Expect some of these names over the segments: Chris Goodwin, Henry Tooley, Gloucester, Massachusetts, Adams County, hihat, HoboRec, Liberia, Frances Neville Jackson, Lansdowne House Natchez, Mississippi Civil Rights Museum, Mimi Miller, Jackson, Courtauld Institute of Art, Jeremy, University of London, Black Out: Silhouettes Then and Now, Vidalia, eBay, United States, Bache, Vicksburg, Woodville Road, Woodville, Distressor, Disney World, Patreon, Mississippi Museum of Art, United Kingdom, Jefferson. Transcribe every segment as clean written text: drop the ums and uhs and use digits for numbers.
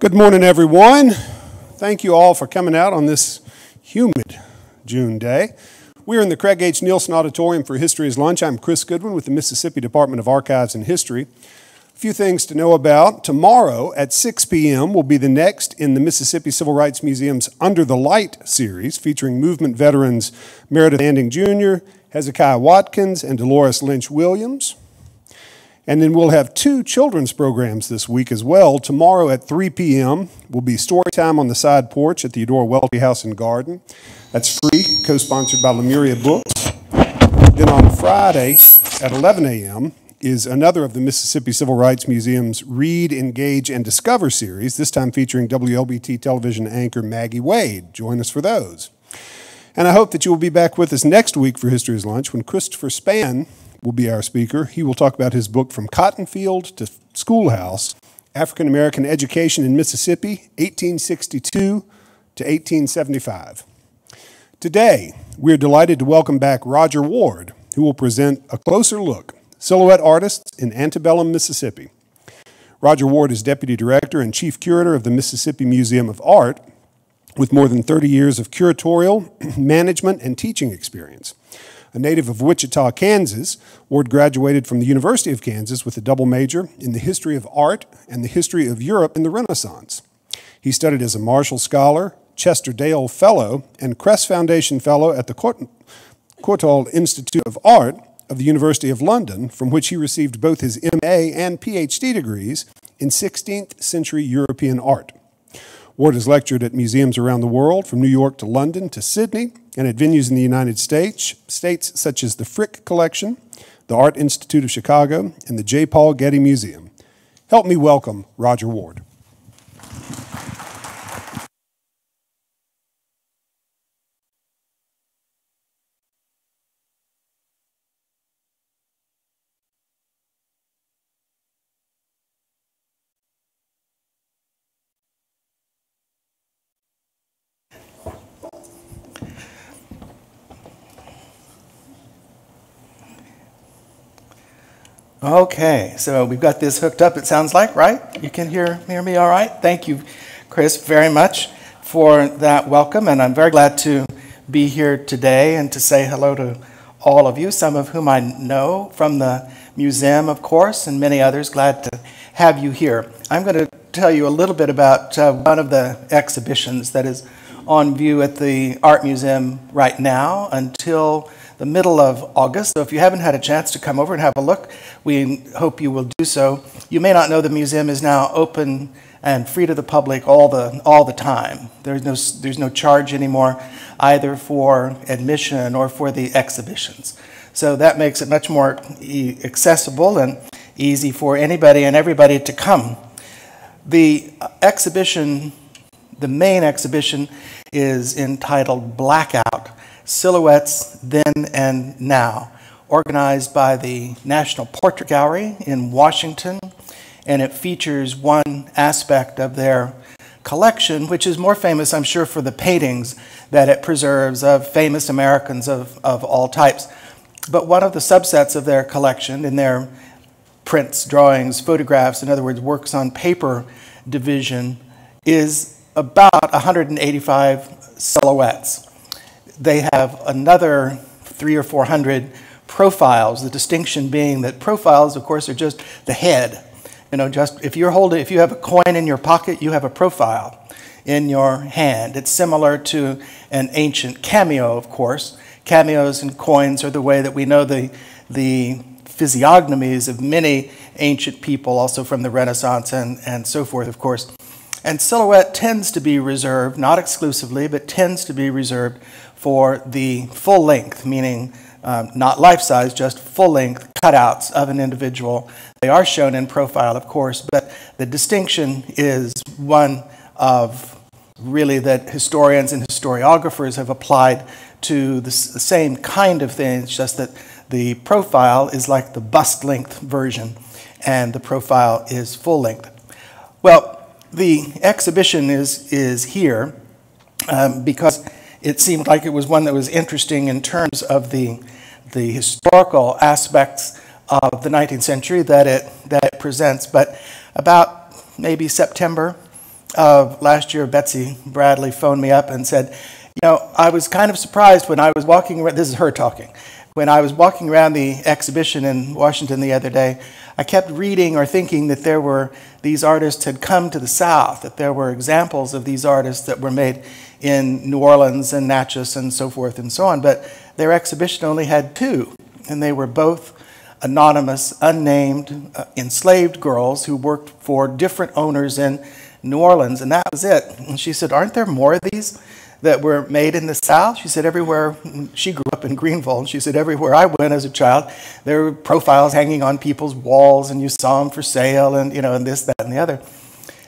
Good morning, everyone. Thank you all for coming out on this humid June day. We're in the Craig H. Nielsen Auditorium for History's Lunch. I'm Chris Goodwin with the Mississippi Department of Archives and History. A few things to know about. Tomorrow at 6 p.m. will be the next in the Mississippi Civil Rights Museum's Under the Light series, featuring movement veterans Meredith Anding Jr., Hezekiah Watkins, and Dolores Lynch Williams. And then we'll have two children's programs this week as well. Tomorrow at 3 p.m. will be story time on the side porch at the Eudora Welty House and Garden. That's free, co-sponsored by Lemuria Books. Then on Friday at 11 a.m. is another of the Mississippi Civil Rights Museum's Read, Engage, and Discover series, this time featuring WLBT television anchor Maggie Wade. Join us for those. And I hope that you will be back with us next week for History's Lunch when Christopher Spann will be our speaker. He will talk about his book, From Cotton Field to Schoolhouse, African-American Education in Mississippi, 1862 to 1875. Today, we're delighted to welcome back Roger Ward, who will present A Closer Look, Silhouette Artists in Antebellum, Mississippi. Roger Ward is Deputy Director and Chief Curator of the Mississippi Museum of Art, with more than 30 years of curatorial, management, and teaching experience. A native of Wichita, Kansas, Ward graduated from the University of Kansas with a double major in the history of art and the history of Europe in the Renaissance. He studied as a Marshall Scholar, Chester Dale Fellow, and Crest Foundation Fellow at the Courtauld Institute of Art of the University of London, from which he received both his MA and PhD degrees in 16th century European art. Ward has lectured at museums around the world, from New York to London to Sydney, and at venues in the United States such as the Frick Collection, the Art Institute of Chicago, and the J. Paul Getty Museum. Help me welcome Roger Ward. Okay, so we've got this hooked up, it sounds like, right? You can hear me all right? Thank you, Chris, very much for that welcome, and I'm very glad to be here today and to say hello to all of you, some of whom I know from the museum, of course, and many others. Glad to have you here. I'm going to tell you a little bit about one of the exhibitions that is on view at the Art Museum right now until the middle of August. So if you haven't had a chance to come over and have a look, we hope you will do so. You may not know the museum is now open and free to the public all the time. There's no charge anymore either for admission or for the exhibitions. So that makes it much more accessible and easy for anybody and everybody to come. The exhibition, the main exhibition, is entitled Blackout: Silhouettes Then and Now, organized by the National Portrait Gallery in Washington, and it features one aspect of their collection, which is more famous, I'm sure, for the paintings that it preserves of famous Americans of all types. But one of the subsets of their collection, in their prints, drawings, photographs, in other words, works on paper division, is about 185 silhouettes. They have another 300 or 400 profiles, the distinction being that profiles, of course, are just the head. You know, just if you have a coin in your pocket, you have a profile in your hand. It's similar to an ancient cameo, of course. Cameos and coins are the way that we know the physiognomies of many ancient people, also from the Renaissance and so forth, of course. And silhouette tends to be reserved, not exclusively, but tends to be reserved for the full length, meaning not life-size, just full length cutouts of an individual. They are shown in profile, of course, but the distinction is one of really that historians and historiographers have applied to the same kind of thing. It's just that the profile is like the bust length version and the profile is full length. Well, the exhibition is here because it seemed like it was one that was interesting in terms of the historical aspects of the 19th century that it presents. But about maybe September last year, Betsy Bradley phoned me up and said, you know, I was kind of surprised when I was walking around, this is her talking, when I was walking around the exhibition in Washington the other day, I kept reading or thinking that there were, these artists had come to the South, that there were examples of these artists that were made in New Orleans and Natchez and so forth and so on, but their exhibition only had two, and they were both anonymous, unnamed, enslaved girls who worked for different owners in New Orleans, and that was it. And she said, aren't there more of these that were made in the South? She said everywhere, she grew up in Greenville, and she said everywhere I went as a child, there were profiles hanging on people's walls, and you saw them for sale, and you know, and this, that, and the other.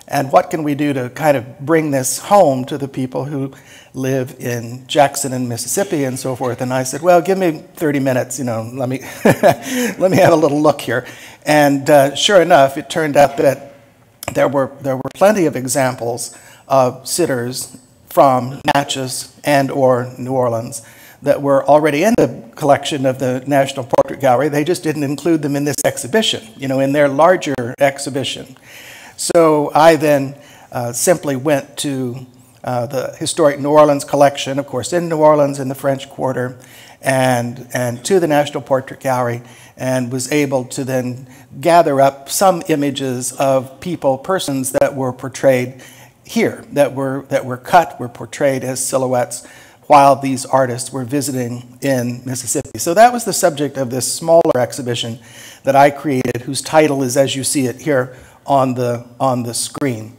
And what can we do to kind of bring this home to the people who live in Jackson and Mississippi and so forth? And I said, well, give me 30 minutes, you know, let me, let me have a little look here. And sure enough, it turned out that there were plenty of examples of sitters from Natchez and or New Orleans that were already in the collection of the National Portrait Gallery. They just didn't include them in this exhibition, you know, in their larger exhibition. So I then simply went to the Historic New Orleans Collection, of course, in New Orleans in the French Quarter, and to the National Portrait Gallery, and was able to then gather up some images of people, persons that were portrayed here, that were cut, were portrayed as silhouettes while these artists were visiting in Mississippi. So that was the subject of this smaller exhibition that I created, whose title is, as you see it here on the screen.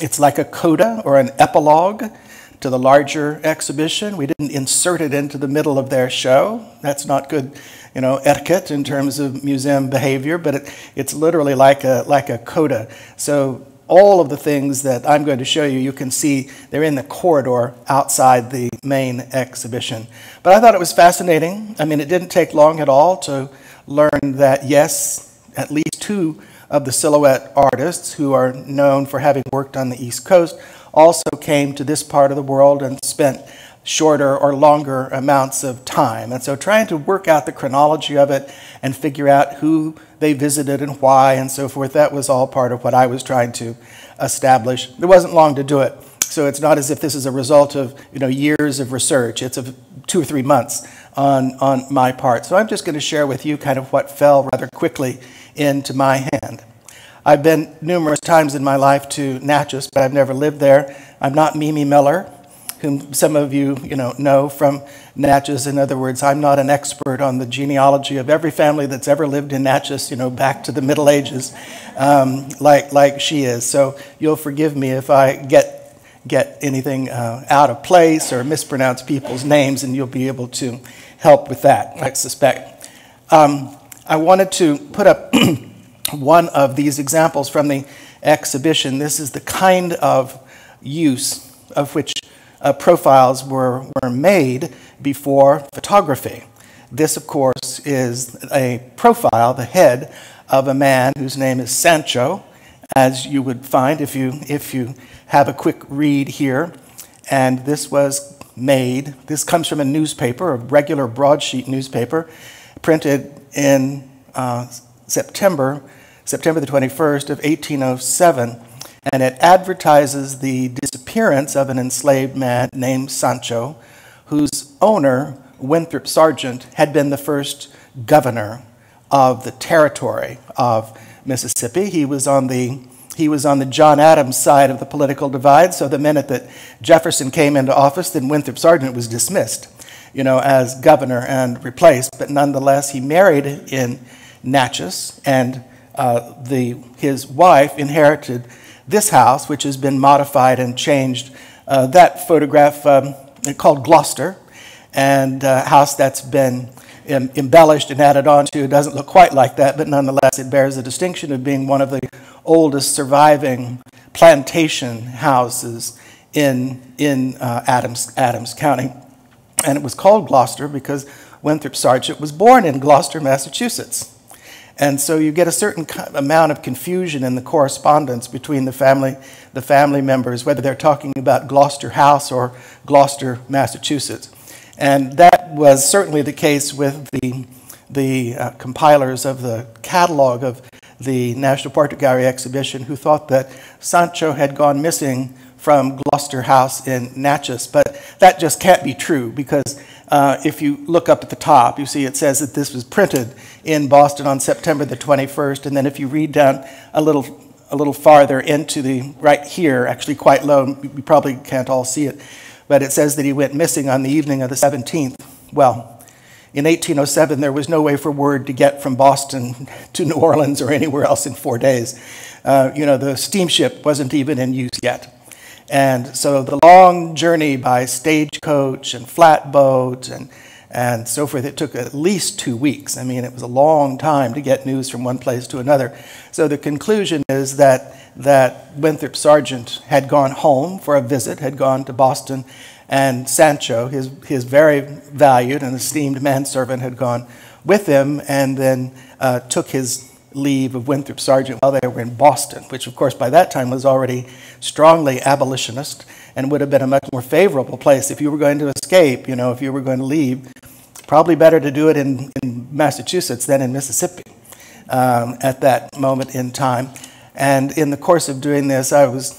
It's like a coda or an epilogue to the larger exhibition. We didn't insert it into the middle of their show. That's not good, you know, etiquette in terms of museum behavior, but it's literally like a coda. So all of the things that I'm going to show you, you can see they're in the corridor outside the main exhibition. But I thought it was fascinating. I mean, it didn't take long at all to learn that, yes, at least two of the silhouette artists who are known for having worked on the East Coast also came to this part of the world and spent shorter or longer amounts of time. And so trying to work out the chronology of it and figure out who they visited and why and so forth, that was all part of what I was trying to establish. There wasn't long to do it. So it's not as if this is a result of, you know, years of research. It's of 2 or 3 months on my part. So I'm just going to share with you kind of what fell rather quickly into my hand. I've been numerous times in my life to Natchez, but I've never lived there. I'm not Mimi Miller, whom some of you know from Natchez. In other words, I'm not an expert on the genealogy of every family that's ever lived in Natchez, you know, back to the Middle Ages, like she is. So you'll forgive me if I get anything out of place or mispronounce people's names, and you'll be able to help with that, I suspect. I wanted to put up one of these examples from the exhibition. This is the kind of use of which profiles were made before photography. This, of course, is a profile, the head of a man whose name is Sancho, as you would find if you have a quick read here. And this was made, this comes from a newspaper, a regular broadsheet newspaper, printed in September the 21st of 1807. And it advertises the disappearance of an enslaved man named Sancho, whose owner, Winthrop Sargent, had been the first governor of the territory of Mississippi. He was on the John Adams side of the political divide, so the minute that Jefferson came into office, then Winthrop Sargent was dismissed, you know, as governor and replaced. But nonetheless, he married in Natchez, and his wife inherited this house, which has been modified and changed. That photograph called Gloucester, and a house that's been embellished and added on to. It doesn't look quite like that, but nonetheless it bears the distinction of being one of the oldest surviving plantation houses in Adams County. And it was called Gloucester because Winthrop Sargent was born in Gloucester, Massachusetts. And so you get a certain amount of confusion in the correspondence between the family members, whether they're talking about Gloucester House or Gloucester, Massachusetts. And that was certainly the case with the compilers of the catalog of the National Portrait Gallery exhibition who thought that Sancho had gone missing from Gloucester House in Natchez, but that just can't be true because if you look up at the top, you see it says that this was printed in Boston on September the 21st, and then if you read down a little farther into the, right here, actually quite low, you probably can't all see it, but it says that he went missing on the evening of the 17th. Well, in 1807, there was no way for word to get from Boston to New Orleans or anywhere else in 4 days. You know, the steamship wasn't even in use yet. And so the long journey by stagecoach and flatboat and so forth, it took at least 2 weeks. I mean, it was a long time to get news from one place to another. So the conclusion is that Winthrop Sargent had gone home for a visit, had gone to Boston, and Sancho, his very valued and esteemed manservant, had gone with him and then took his leave of Winthrop Sargent while they were in Boston, which of course by that time was already strongly abolitionist and would have been a much more favorable place. If you were going to escape, you know, if you were going to leave, probably better to do it in Massachusetts than in Mississippi at that moment in time. And in the course of doing this, I was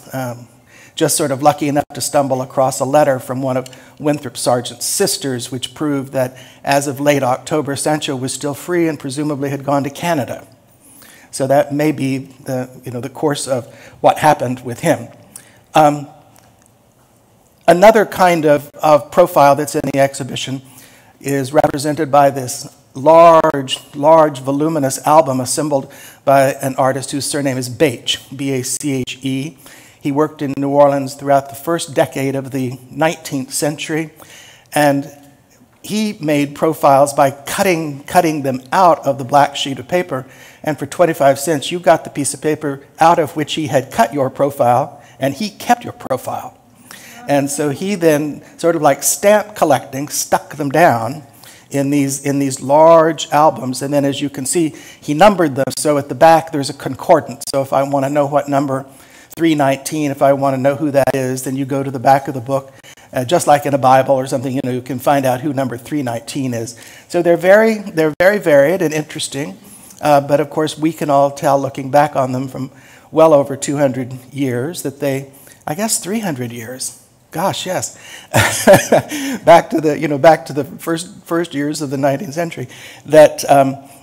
just sort of lucky enough to stumble across a letter from one of Winthrop Sargent's sisters, which proved that as of late October, Sancho was still free and presumably had gone to Canada. So that may be the, you know, the course of what happened with him. Another kind of profile that's in the exhibition is represented by this large, voluminous album assembled by an artist whose surname is Bache, B-A-C-H-E. He worked in New Orleans throughout the first decade of the 19th century, and he made profiles by cutting them out of the black sheet of paper, and for 25 cents you got the piece of paper out of which he had cut your profile, and he kept your profile. And so he then, sort of like stamp collecting, stuck them down in these large albums, and then as you can see, he numbered them, so at the back there's a concordance. So if I want to know what number 319, if I want to know who that is, then you go to the back of the book. Just like in a Bible or something, you know, you can find out who number 319 is. So they're very varied and interesting, but of course we can all tell, looking back on them from well over 200 years, that they, I guess 300 years, gosh, yes, back to the first years of the 19th century, that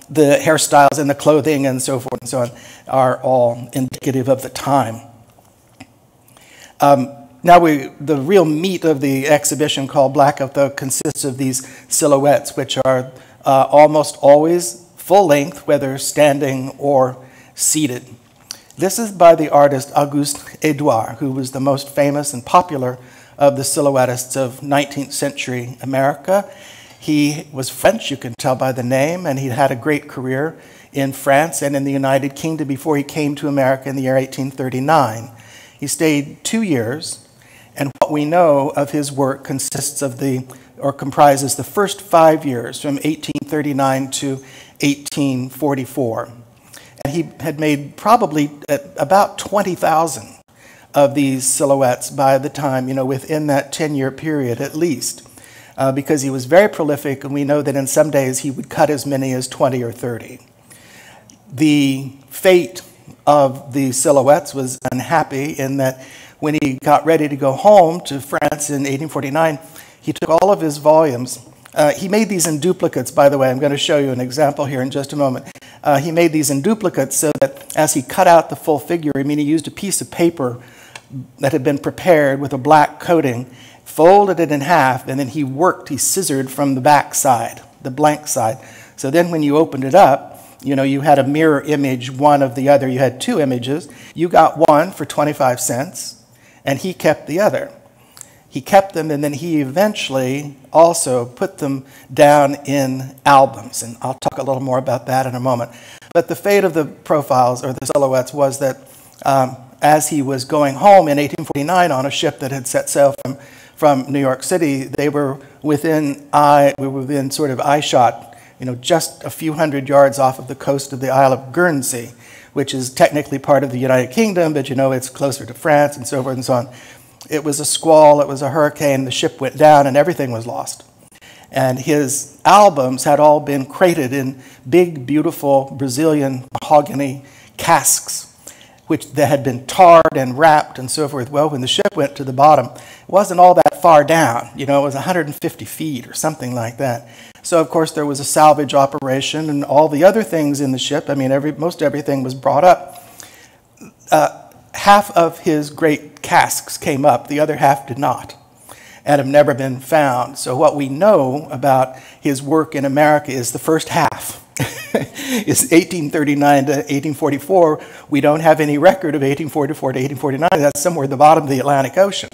the hairstyles and the clothing and so forth and so on are all indicative of the time. Now the real meat of the exhibition called Blackout, though, consists of these silhouettes, which are almost always full length, whether standing or seated. This is by the artist Auguste Edouart, who was the most famous and popular of the silhouettists of 19th century America. He was French, you can tell by the name, and he had a great career in France and in the United Kingdom before he came to America in the year 1839. He stayed 2 years, and what we know of his work consists of comprises the first 5 years, from 1839 to 1844. And he had made probably about 20,000 of these silhouettes by the time, you know, within that 10-year period at least, because he was very prolific, and we know that in some days he would cut as many as 20 or 30. The fate of the silhouettes was unhappy in that when he got ready to go home to France in 1849, he took all of his volumes. He made these in duplicates, by the way. I'm going to show you an example here in just a moment. He made these in duplicates so that as he cut out the full figure, I mean, he used a piece of paper that had been prepared with a black coating, folded it in half, and then he scissored from the back side, the blank side. So then when you opened it up, you know, you had a mirror image, one of the other. You had two images. You got one for 25 cents, and he kept the other. He kept them, and then he eventually also put them down in albums, and I'll talk a little more about that in a moment. But the fate of the profiles, or the silhouettes, was that as he was going home in 1849 on a ship that had set sail from New York City, they were within sort of eye shot, you know, just a few hundred yards off of the coast of the Isle of Guernsey, which is technically part of the United Kingdom, but, you know, it's closer to France and so forth and so on. It was a squall, it was a hurricane, the ship went down, and everything was lost. And his albums had all been crated in big, beautiful Brazilian mahogany casks, which they had been tarred and wrapped and so forth. Well, when the ship went to the bottom, it wasn't all that far down. You know, it was 150 feet or something like that. So, of course, there was a salvage operation and all the other things in the ship. I mean, most everything was brought up. Half of his great casks came up. The other half did not and have never been found. So what we know about his work in America is the first half. It's 1839 to 1844. We don't have any record of 1844 to 1849. That's somewhere at the bottom of the Atlantic Ocean.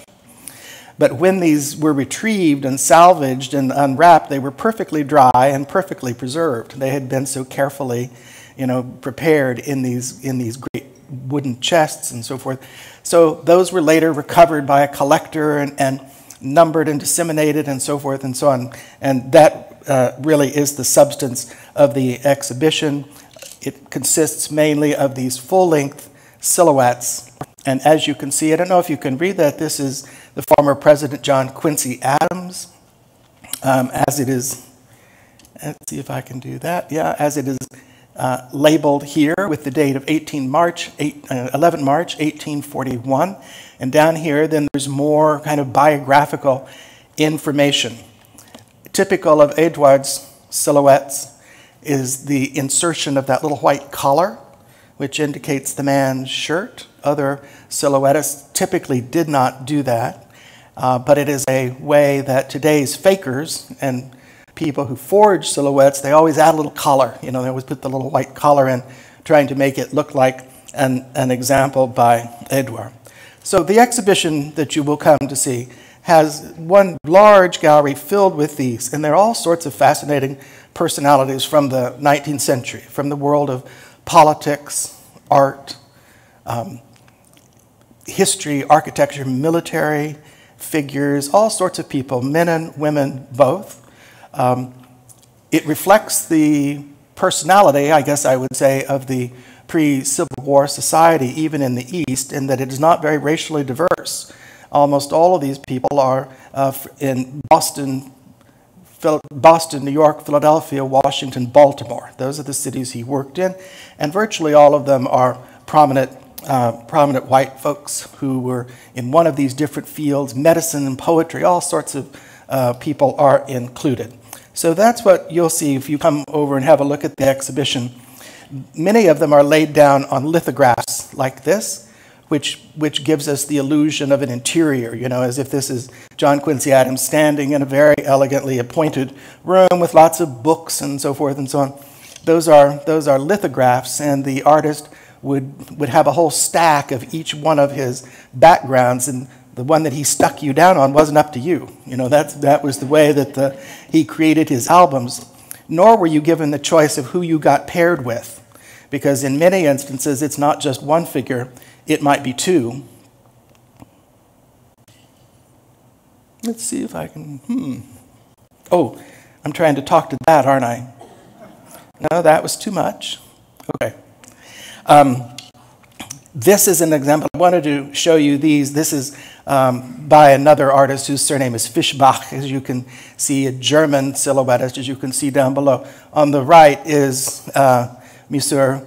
But when these were retrieved and salvaged and unwrapped, they were perfectly dry and perfectly preserved. They had been so carefully, you know, prepared in these great wooden chests and so forth. So those were later recovered by a collector and numbered and disseminated and so forth and so on. And that really is the substance of the exhibition. It consists mainly of these full-length silhouettes. And as you can see, I don't know if you can read that, this is the former President John Quincy Adams, as it is, let's see if I can do that, yeah, as it is labeled here with the date of 11 March 1841. And down here, then there's more kind of biographical information. Typical of Edouart's silhouettes is the insertion of that little white collar, which indicates the man's shirt. Other silhouettists typically did not do that, but it is a way that today's fakers and people who forge silhouettes, they always add a little collar. You know, they always put the little white collar in, trying to make it look like an example by Edouart. So the exhibition that you will come to see has one large gallery filled with these, and there are all sorts of fascinating personalities from the 19th century, from the world of politics, art, history, architecture, military figures, all sorts of people, men and women both. It reflects the personality, I guess I would say, of the pre-Civil War society, even in the East, in that it is not very racially diverse. Almost all of these people are in Boston, New York, Philadelphia, Washington, Baltimore. Those are the cities he worked in, and virtually all of them are prominent white folks who were in one of these different fields, medicine and poetry, all sorts of people are included. So that's what you'll see if you come over and have a look at the exhibition. Many of them are laid down on lithographs like this, which gives us the illusion of an interior, you know, as if this is John Quincy Adams standing in a very elegantly appointed room with lots of books and so forth and so on. Those are lithographs, and the artist would have a whole stack of each one of his backgrounds, and the one that he stuck you down on wasn't up to you. You know, that was the way that he created his albums. Nor were you given the choice of who you got paired with, because in many instances it's not just one figure, it might be two. Let's see if I can, Oh, I'm trying to talk to that, aren't I? No, that was too much. Okay. This is an example. I wanted to show you these. This is by another artist whose surname is Fischbach, as you can see, a German silhouettist, as you can see down below. On the right is Monsieur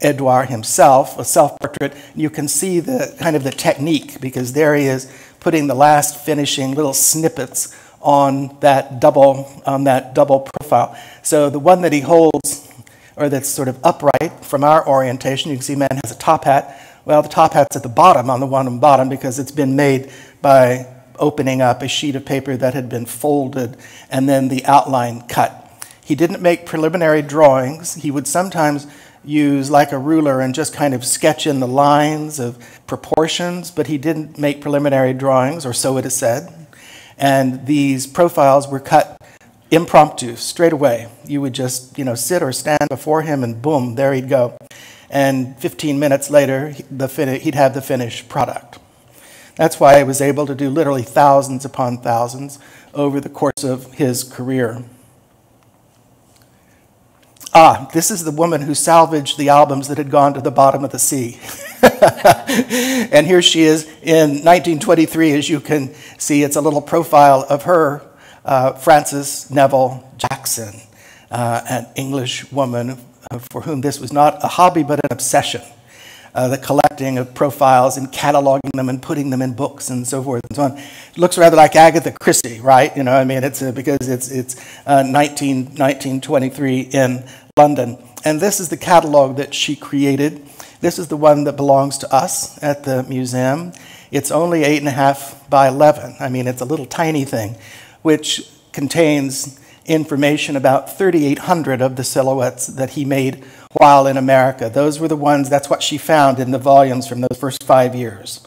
Edouart himself, a self-portrait. You can see the kind of the technique, because there he is putting the last finishing little snippets on that double profile. So the one that he holds, or that's sort of upright from our orientation. You can see man has a top hat. Well, the top hat's at the bottom on the one on the bottom because it's been made by opening up a sheet of paper that had been folded and then the outline cut. He didn't make preliminary drawings. He would sometimes use like a ruler and just kind of sketch in the lines of proportions, but he didn't make preliminary drawings, or so it is said. And these profiles were cut impromptu, straight away. You would just, you know, sit or stand before him and boom, there he'd go. And 15 minutes later, he'd have the finished product. That's why he was able to do literally thousands upon thousands over the course of his career. Ah, this is the woman who salvaged the albums that had gone to the bottom of the sea. And here she is in 1923, as you can see, it's a little profile of her, Frances Neville Jackson, an English woman for whom this was not a hobby but an obsession, the collecting of profiles and cataloging them and putting them in books and so forth and so on. It looks rather like Agatha Christie, right? You know, I mean, it's because it's 1923 in London. And this is the catalog that she created. This is the one that belongs to us at the museum. It's only 8.5 by 11. I mean, it's a little tiny thing, which contains information about 3,800 of the silhouettes that he made while in America. Those were the ones, that's what she found in the volumes from those first 5 years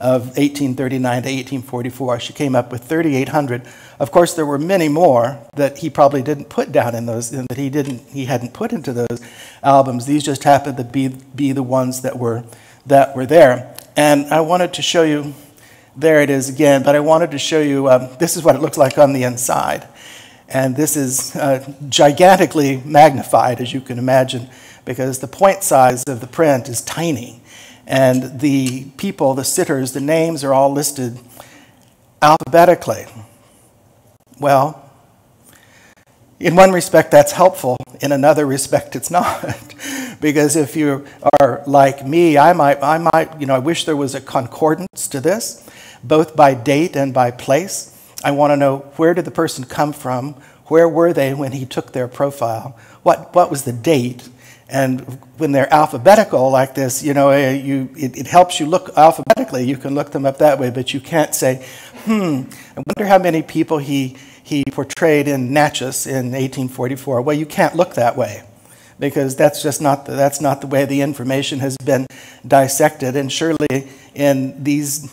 of 1839 to 1844. She came up with 3,800. Of course, there were many more that he probably didn't put down in those, that he hadn't put into those albums. These just happened to be the ones that were there. And I wanted to show you, there it is again, but I wanted to show you, this is what it looks like on the inside. And this is gigantically magnified, as you can imagine, because the point size of the print is tiny. And the people, the sitters, the names are all listed alphabetically. Well, in one respect, that's helpful. In another respect, it's not. Because if you are like me, I might, you know, I wish there was a concordance to this, both by date and by place. I want to know, where did the person come from? Where were they when he took their profile? What was the date? And when they're alphabetical like this, you know, it helps you look alphabetically. You can look them up that way, but you can't say, I wonder how many people he portrayed in Natchez in 1844. Well, you can't look that way, because that's just not the way the information has been dissected. And surely in these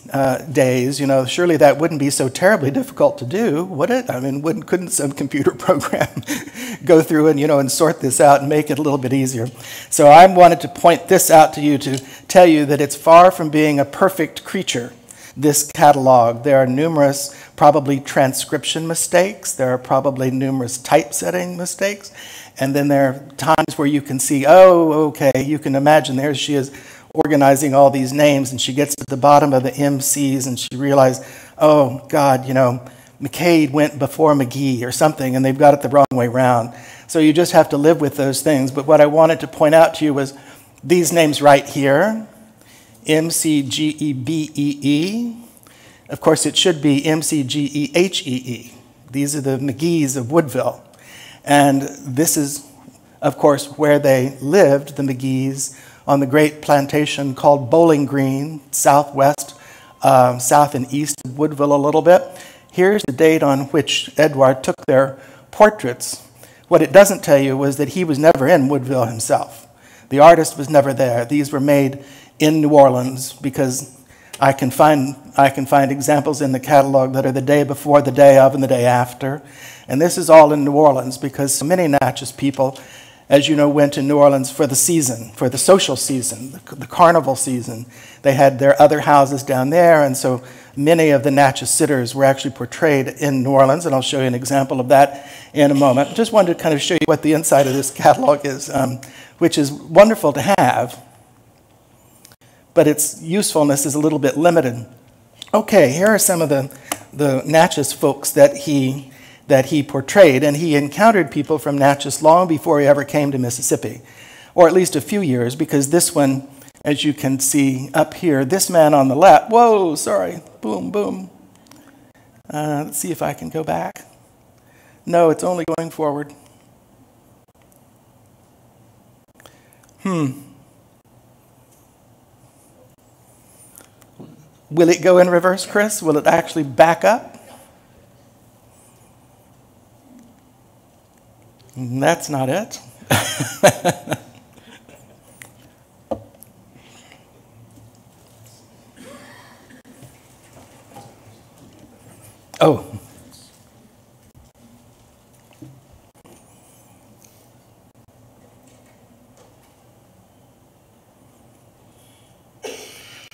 days, you know, surely that wouldn't be so terribly difficult to do, would it? I mean, couldn't some computer program go through and, you know, and sort this out and make it a little bit easier? So I wanted to point this out to you, to tell you that it's far from being a perfect creature, this catalog. There are numerous probably transcription mistakes. There are probably numerous typesetting mistakes. And then there are times where you can see, oh, okay, you can imagine, there she is organizing all these names, and she gets to the bottom of the MCs, and she realized, oh, God, you know, McCade went before McGee or something, and they've got it the wrong way around. So you just have to live with those things. But what I wanted to point out to you was these names right here, M-C-G-E-B-E-E. Of course, it should be M-C-G-E-H-E-E. These are the McGees of Woodville. And this is, of course, where they lived, the McGees, on the great plantation called Bowling Green, southwest, south and east of Woodville a little bit. Here's the date on which Edouart took their portraits. What it doesn't tell you was that he was never in Woodville himself. The artist was never there. These were made in New Orleans, because I can find examples in the catalog that are the day before, the day of, and the day after. And this is all in New Orleans, because so many Natchez people, as you know, went to New Orleans for the season, for the social season, the carnival season. They had their other houses down there, and so many of the Natchez sitters were actually portrayed in New Orleans, and I'll show you an example of that in a moment. Just wanted to kind of show you what the inside of this catalog is, which is wonderful to have, but its usefulness is a little bit limited. Okay, here are some of the Natchez folks that he portrayed, and he encountered people from Natchez long before he ever came to Mississippi, or at least a few years, because this one, as you can see up here, this man on the left, whoa, sorry, boom, boom. Let's see if I can go back. No, it's only going forward. Will it go in reverse, Chris? Will it actually back up? That's not it. Oh.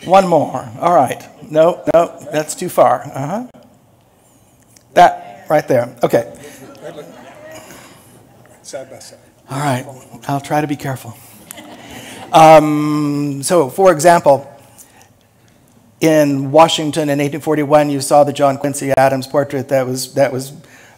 One more. All right. No, no, that's too far. That, right there. Okay. Side by side. All right. I'll try to be careful. So, for example, in Washington in 1841, you saw the John Quincy Adams portrait. That was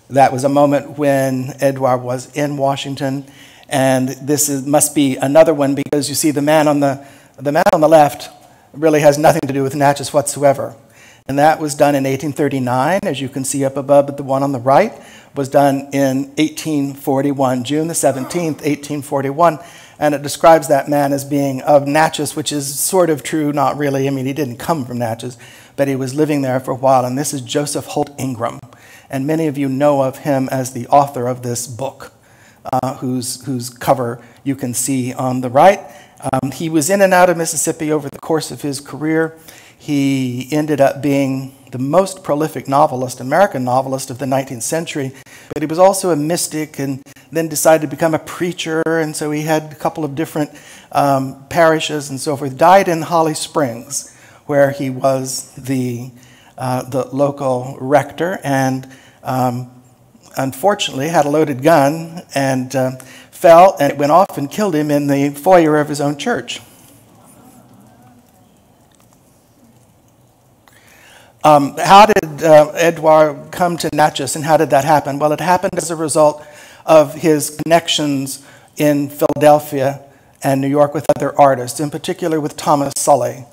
a moment when Edouart was in Washington. And this is, must be another one, because you see the man on the left really has nothing to do with Natchez whatsoever. And that was done in 1839, as you can see up above, but the one on the right was done in 1841, June the 17th, 1841. And it describes that man as being of Natchez, which is sort of true, not really. I mean, he didn't come from Natchez, but he was living there for a while. And this is Joseph Holt Ingram. And many of you know of him as the author of this book, whose cover you can see on the right. He was in and out of Mississippi over the course of his career. He ended up being the most prolific novelist, American novelist of the 19th century, but he was also a mystic and then decided to become a preacher, and so he had a couple of different parishes and so forth. Died in Holly Springs, where he was the local rector, and unfortunately had a loaded gun and fell, and it went off and killed him in the foyer of his own church. How did Edouart come to Natchez, and how did that happen? Well, it happened as a result of his connections in Philadelphia and New York with other artists, in particular with Thomas Sully,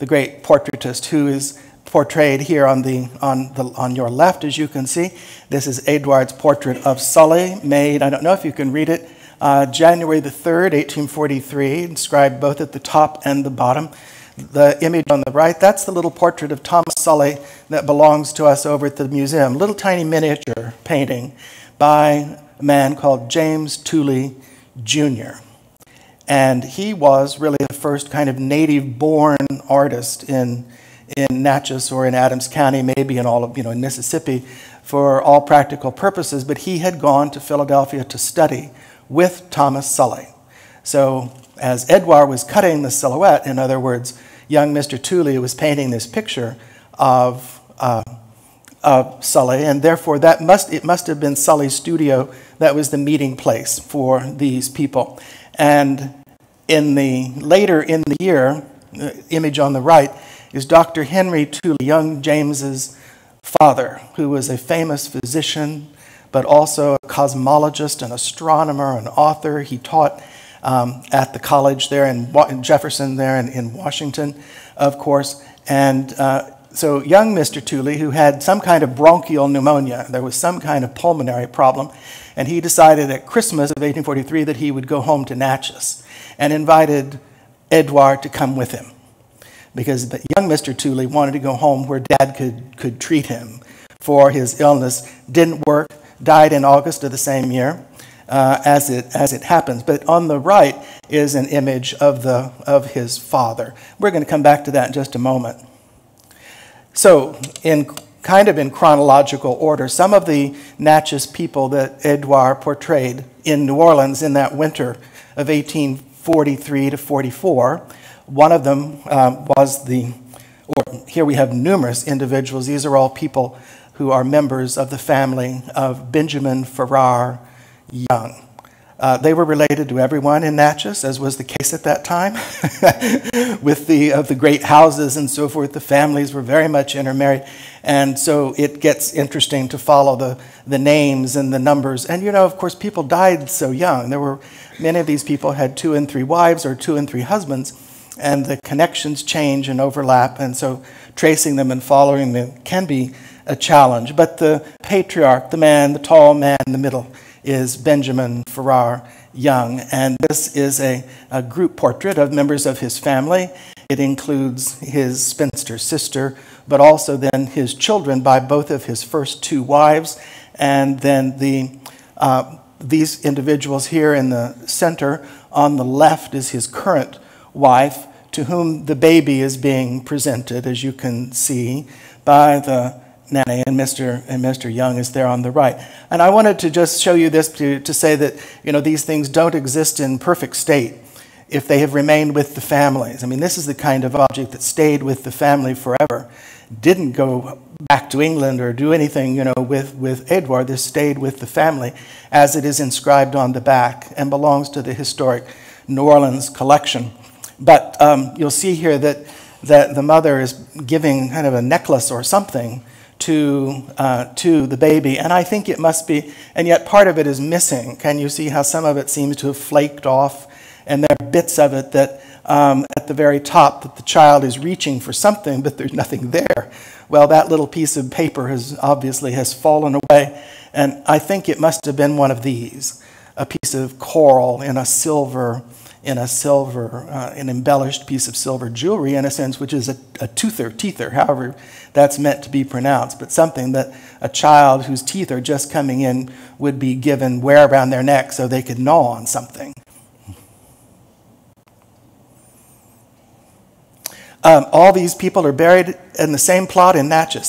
the great portraitist who is portrayed here on your left, as you can see. This is Edouart's portrait of Sully, made, I don't know if you can read it, January the 3rd, 1843, inscribed both at the top and the bottom. The image on the right, that's the little portrait of Thomas Sully that belongs to us over at the museum. Little tiny miniature painting by a man called James Tooley Jr. And he was really the first kind of native-born artist in Natchez or in Adams County, maybe in all of, in Mississippi for all practical purposes. But he had gone to Philadelphia to study with Thomas Sully. So as Edouart was cutting the silhouette, in other words, young Mr. Tooley was painting this picture of Sully, and therefore that it must have been Sully's studio that was the meeting place for these people. And later in the year, the image on the right is Dr. Henry Tooley, young James's father, who was a famous physician, but also a cosmologist, an astronomer, an author. He taught at the college there in Jefferson there in Washington, of course. And so young Mr. Tooley, who had some kind of bronchial pneumonia, there was some kind of pulmonary problem, and he decided at Christmas of 1843 that he would go home to Natchez and invited Edouart to come with him, because the young Mr. Tooley wanted to go home where Dad could treat him for his illness. Didn't work, died in August of the same year. As it happens. But on the right is an image of his father. We're going to come back to that in just a moment. So kind of in chronological order, some of the Natchez people that Edouart portrayed in New Orleans in that winter of 1843 to 44, one of them here we have numerous individuals. These are all people who are members of the family of Benjamin Farrar Young. They were related to everyone in Natchez, as was the case at that time, with the great houses and so forth. The families were very much intermarried, and so it gets interesting to follow the names and the numbers. And of course, people died so young. There were many of these people had 2 and 3 wives or 2 and 3 husbands, and the connections change and overlap, and so tracing them and following them can be a challenge. But the patriarch, the man, the tall man in the middle, is Benjamin Farrar Young, and this is a group portrait of members of his family. It includes his spinster sister, but also then his children by both of his first 2 wives, and then these individuals here in the center. On the left is his current wife, to whom the baby is being presented, as you can see, by the nanny, and Mr. Young is there on the right. And I wanted to just show you this to say that, these things don't exist in perfect state if they have remained with the families. I mean, this is the kind of object that stayed with the family forever. Didn't go back to England or do anything, with Edouart. This stayed with the family as it is inscribed on the back and belongs to the Historic New Orleans Collection. But you'll see here that the mother is giving kind of a necklace or something to the baby. And I think it must be, and yet part of it is missing. Can you see how some of it seems to have flaked off? And there are bits of it that at the very top that the child is reaching for something, but there's nothing there. Well, that little piece of paper has obviously has fallen away, and I think it must have been one of these, a piece of coral in a silver, an embellished piece of silver jewelry, in a sense, which is a teether, however that's meant to be pronounced, but something that a child whose teeth are just coming in would be given, wear around their neck so they could gnaw on something. All these people are buried in the same plot in Natchez.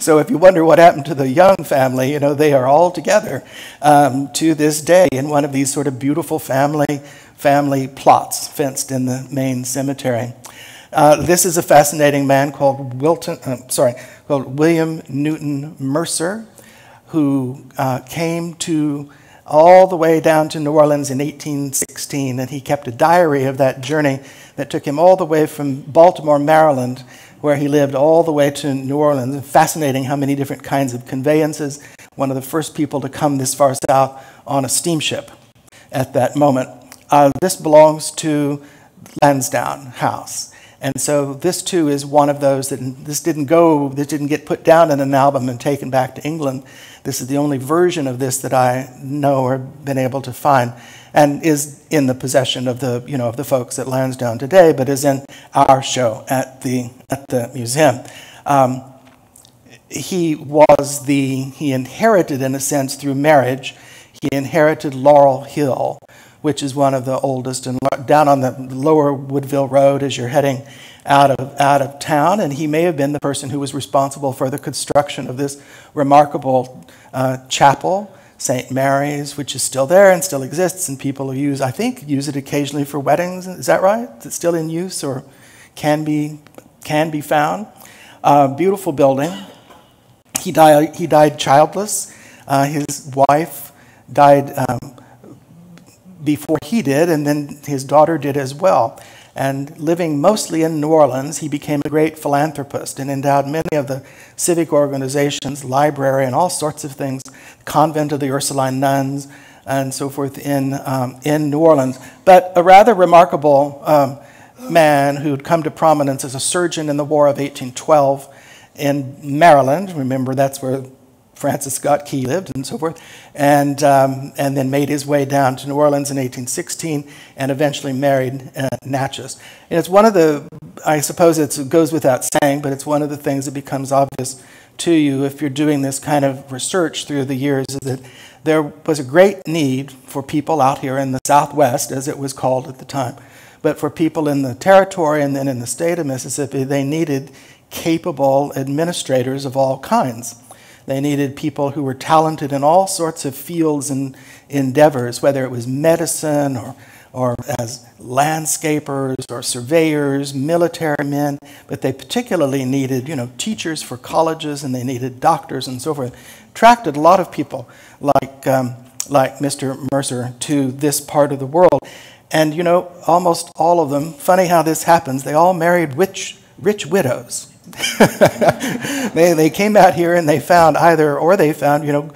So if you wonder what happened to the Young family, you know, they are all together to this day in one of these sort of beautiful family plots fenced in the main cemetery. This is a fascinating man called William Newton Mercer, who came to all the way down to New Orleans in 1816, and he kept a diary of that journey that took him all the way from Baltimore, Maryland, where he lived, all the way to New Orleans. Fascinating how many different kinds of conveyances. One of the first people to come this far south on a steamship at that moment. This belongs to Lansdowne House. And so this too is one of those that this didn't get put down in an album and taken back to England. This is the only version of this that I know or been able to find, and is in the possession of the, you know, of the folks at Lansdowne today, but is in our show at the museum. He inherited, in a sense, through marriage, he inherited Laurel Hill, which is one of the oldest, and down on the lower Woodville Road as you're heading out of town, and he may have been the person who was responsible for the construction of this remarkable chapel, St. Mary's, which is still there and still exists, and people use, I think, use it occasionally for weddings. Is that right? Is it still in use or can be found? Beautiful building. He died childless. His wife died before he did, and then his daughter did as well. And living mostly in New Orleans, he became a great philanthropist and endowed many of the civic organizations, library, and all sorts of things, convent of the Ursuline nuns, and so forth in New Orleans. But a rather remarkable man who'd come to prominence as a surgeon in the War of 1812 in Maryland. Remember, that's where Francis Scott Key lived and so forth, and then made his way down to New Orleans in 1816 and eventually married Natchez. And it's one of the, I suppose it goes without saying, but it's one of the things that becomes obvious to you if you're doing this kind of research through the years, is that there was a great need for people out here in the Southwest, as it was called at the time, but for people in the territory and then in the state of Mississippi, they needed capable administrators of all kinds. They needed people who were talented in all sorts of fields and endeavors, whether it was medicine or as landscapers or surveyors, military men, but they particularly needed, you know, teachers for colleges, and they needed doctors and so forth. Attracted a lot of people like Mr. Mercer to this part of the world. And, you know, almost all of them, funny how this happens, they all married rich widows. they came out here and they found you know,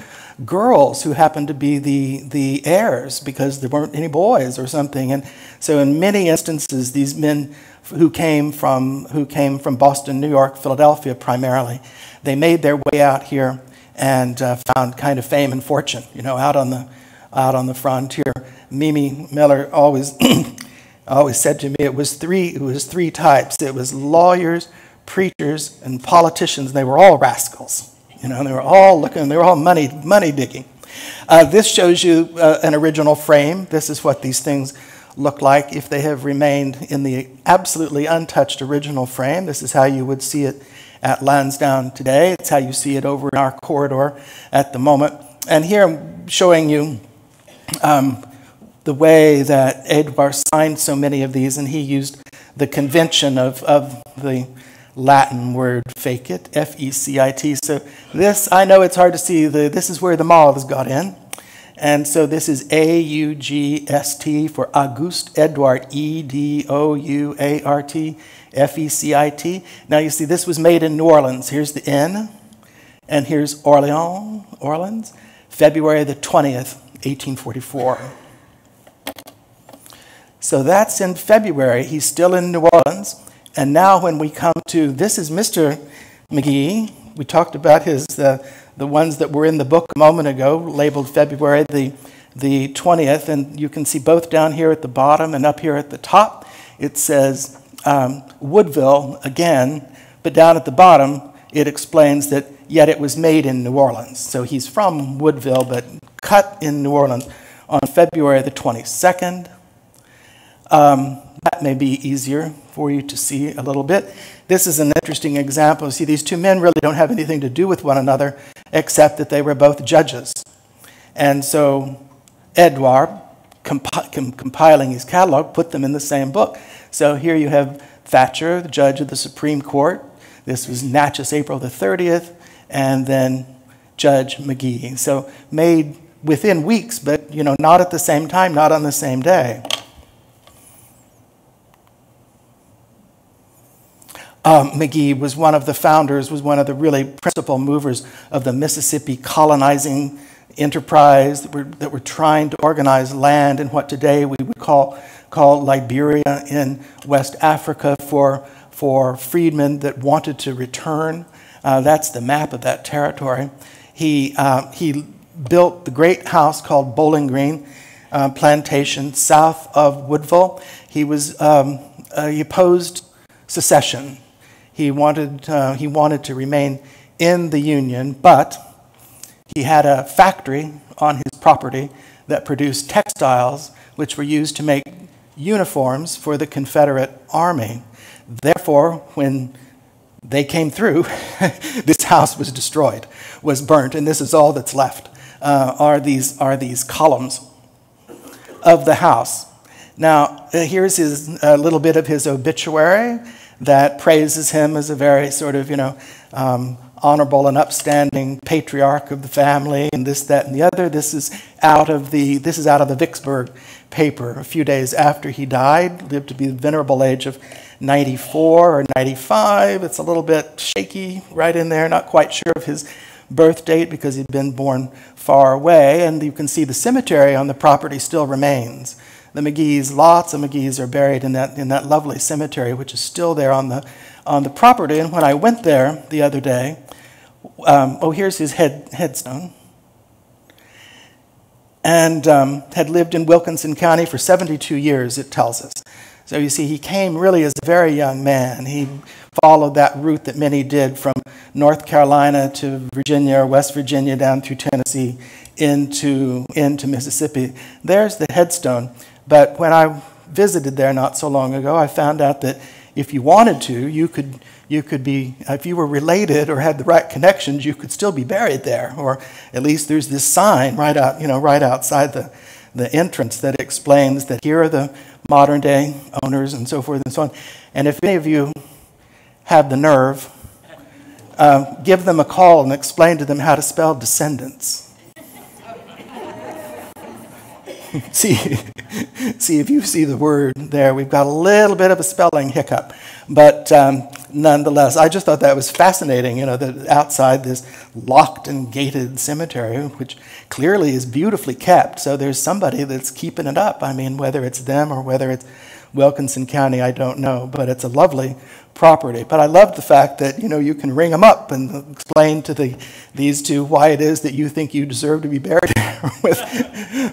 girls who happened to be the heirs because there weren't any boys or something. And so in many instances, these men who came from Boston, New York, Philadelphia primarily, they made their way out here and found kind of fame and fortune, you know, out on the frontier. Mimi Miller always said to me, it was three types. It was lawyers, preachers, and politicians. They were all rascals, you know, and they were all looking, they were all money digging. This shows you an original frame. This is what these things look like if they have remained in the absolutely untouched original frame. This is how you would see it at Lansdowne today. It's how you see it over in our corridor at the moment. And here I'm showing you the way that Edouart signed so many of these, and he used the convention of the Latin word fecit, F-E-C-I-T. So this, I know it's hard to see, this is where the moths got in. And so this is A-U-G-S-T for Auguste Edouart, E-D-O-U-A-R-T, F-E-C-I-T. Now you see this was made in New Orleans. Here's the N, and here's Orleans, Orleans, February the 20th, 1844. So that's in February. He's still in New Orleans. And now when we come to, this is Mr. McGee. We talked about his, the ones that were in the book a moment ago, labeled February the 20th, and you can see both down here at the bottom and up here at the top. It says Woodville again, but down at the bottom it explains that yet it was made in New Orleans. So he's from Woodville, but cut in New Orleans on February the 22nd. That may be easier for you to see a little bit. This is an interesting example. See, these two men really don't have anything to do with one another except that they were both judges. And so Edouart, compiling his catalog, put them in the same book. So here you have Thatcher, the judge of the Supreme Court. This was Natchez, April the 30th, and then Judge McGee. So made within weeks, but you know, not at the same time, not on the same day. McGee was one of the founders, was one of the really principal movers of the Mississippi colonizing enterprise that were trying to organize land in what today we would call Liberia in West Africa for freedmen that wanted to return. That's the map of that territory. He built the great house called Bowling Green Plantation south of Woodville. He was he opposed secession. He wanted to remain in the Union, but he had a factory on his property that produced textiles which were used to make uniforms for the Confederate Army. Therefore, when they came through, this house was destroyed, was burnt, and this is all that's left, are these columns of the house. Now, here's his little bit of his obituary that praises him as a very sort of, you know, honorable and upstanding patriarch of the family, and this, that, and the other. This is out of the Vicksburg paper a few days after he died. Lived to be the venerable age of 94 or 95. It's a little bit shaky right in there, not quite sure of his birth date because he'd been born far away. And you can see the cemetery on the property still remains. The McGees, lots of McGees are buried in that lovely cemetery, which is still there on the property. And when I went there the other day, oh, here's his headstone. And had lived in Wilkinson County for 72 years, it tells us. So you see, he came really as a very young man. He followed that route that many did from North Carolina to Virginia or West Virginia down through Tennessee into Mississippi. There's the headstone. But when I visited there not so long ago, I found out that if you wanted to, you could be, if you were related or had the right connections, you could still be buried there, or at least there's this sign right outside the entrance that explains that here are the modern day owners and so forth and so on. And if any of you have the nerve, give them a call and explain to them how to spell descendants. See if you see the word there. We've got a little bit of a spelling hiccup, but nonetheless, I just thought that was fascinating. You know, that outside this locked and gated cemetery, which clearly is beautifully kept, so there's somebody that's keeping it up. I mean, whether it's them or whether it's Wilkinson County, I don't know, but it's a lovely property. But I love the fact that, you know, you can ring them up and explain to these two why it is that you think you deserve to be buried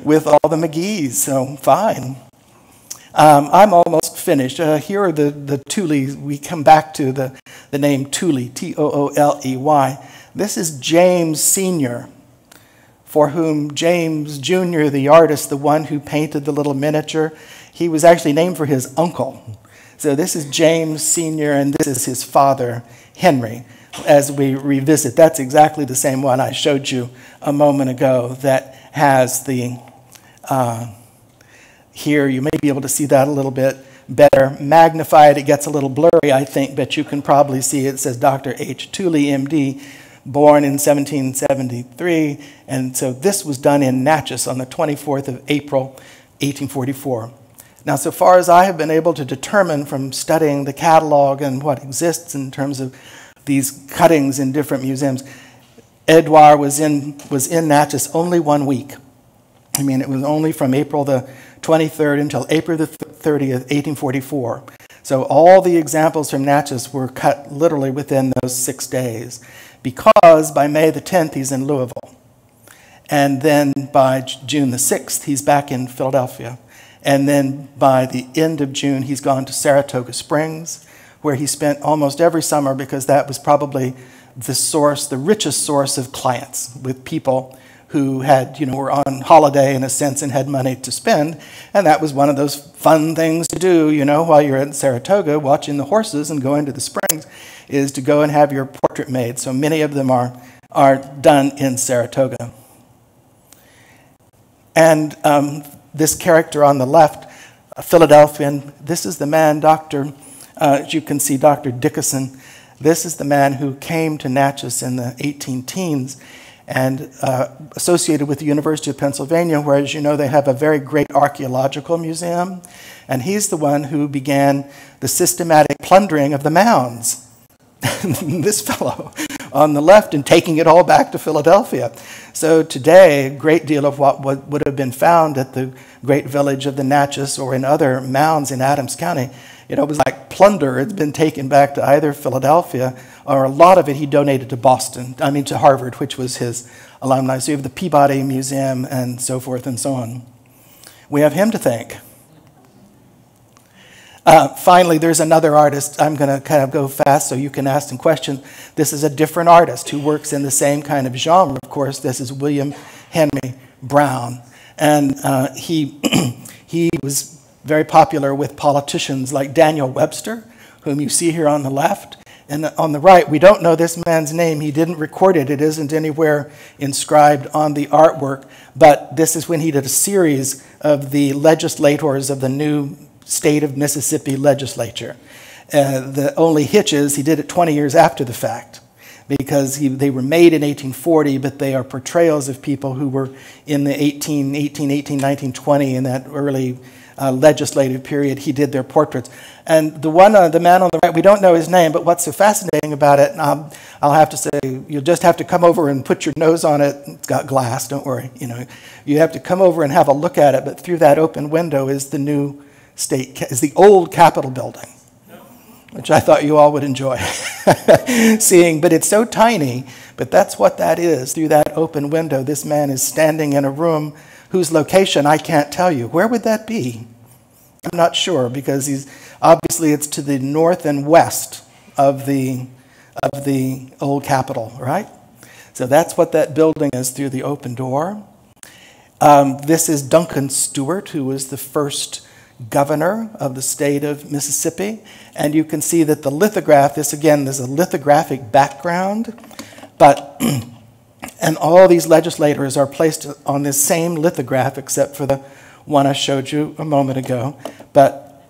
with all the McGees. So fine. I'm almost finished. Here are the Tooleys. We come back to the name Tooley, T-O-O-L-E-Y. This is James Sr., for whom James Jr., the artist, the one who painted the little miniature, he was actually named for his uncle. So this is James Sr., and this is his father, Henry, as we revisit. That's exactly the same one I showed you a moment ago that has the, here you may be able to see that a little bit better. Magnified, it gets a little blurry, I think, but you can probably see it says Dr. H. Tooley, M.D., born in 1773, and so this was done in Natchez on the 24th of April, 1844. Now, so far as I have been able to determine from studying the catalog and what exists in terms of these cuttings in different museums, Edouart was in Natchez only 1 week. I mean, it was only from April the 23rd until April the 30th, 1844. So all the examples from Natchez were cut literally within those 6 days, because by May the 10th, he's in Louisville. And then by June the 6th, he's back in Philadelphia. And then by the end of June, he's gone to Saratoga Springs, where he spent almost every summer, because that was probably the source, the richest source of clients, with people who had, you know, were on holiday in a sense and had money to spend. And that was one of those fun things to do, you know, while you're in Saratoga watching the horses and going to the springs, is to go and have your portrait made. So many of them are done in Saratoga. And this character on the left, a Philadelphian, this is the man, as you can see, Dr. Dickinson. This is the man who came to Natchez in the 1810s and associated with the University of Pennsylvania, where, as you know, they have a very great archaeological museum. And he's the one who began the systematic plundering of the mounds. This fellow on the left, and taking it all back to Philadelphia. So today, a great deal of what would have been found at the great village of the Natchez or in other mounds in Adams County, you know, it was like plunder. It's been taken back to either Philadelphia, or a lot of it he donated to Boston, I mean to Harvard, which was his alumni. So you have the Peabody Museum and so forth and so on. We have him to thank. Finally, there's another artist. I'm going to kind of go fast so you can ask some questions. This is a different artist who works in the same kind of genre, of course. This is William Henry Brown. And he was very popular with politicians like Daniel Webster, whom you see here on the left. And on the right, we don't know this man's name. He didn't record it. It isn't anywhere inscribed on the artwork. But this is when he did a series of the legislators of the new state of Mississippi legislature. The only hitch is he did it 20 years after the fact, because they were made in 1840, but they are portrayals of people who were in the 18, 19, 20, in that early legislative period. He did their portraits. And the one, the man on the right, we don't know his name, but what's so fascinating about it, I'll have to say, you'll just have to come over and put your nose on it. It's got glass, don't worry. You know, you have to come over and have a look at it, but through that open window is the new State is the old Capitol building, which I thought you all would enjoy seeing, but it's so tiny, but that's what that is. Through that open window, this man is standing in a room whose location I can't tell you. Where would that be? I'm not sure, because he's obviously, it's to the north and west of the old Capitol, right? So that's what that building is through the open door. This is Duncan Stewart, who was the first governor of the state of Mississippi. And you can see that the lithograph, this again, there's a lithographic background, but, and all these legislators are placed on this same lithograph, except for the one I showed you a moment ago. But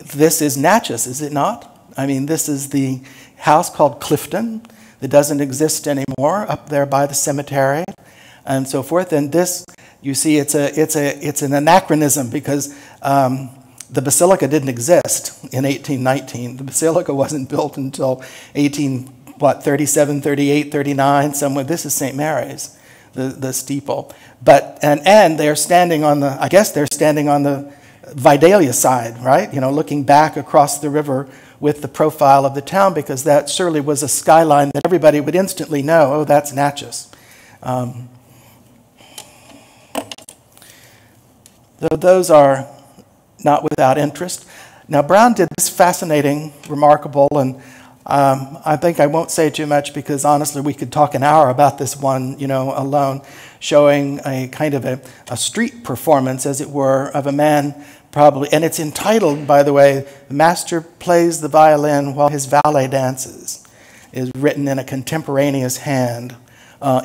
this is Natchez, is it not? I mean, this is the house called Clifton that doesn't exist anymore, up there by the cemetery and so forth. And this, you see, it's an anachronism, because the Basilica didn't exist in 1819. The Basilica wasn't built until 1837, 38, 39, somewhere. This is St. Mary's, the steeple. But and they're standing on the, I guess they're standing on the Vidalia side, right? You know, looking back across the river with the profile of the town, because that surely was a skyline that everybody would instantly know, oh, that's Natchez. Though those are not without interest. Now, Brown did this fascinating, remarkable, and I think I won't say too much, because honestly, we could talk an hour about this one, you know, alone, showing a kind of a street performance, as it were, of a man probably, and it's entitled, by the way, "The Master Plays the Violin While His Valet Dances," is written in a contemporaneous hand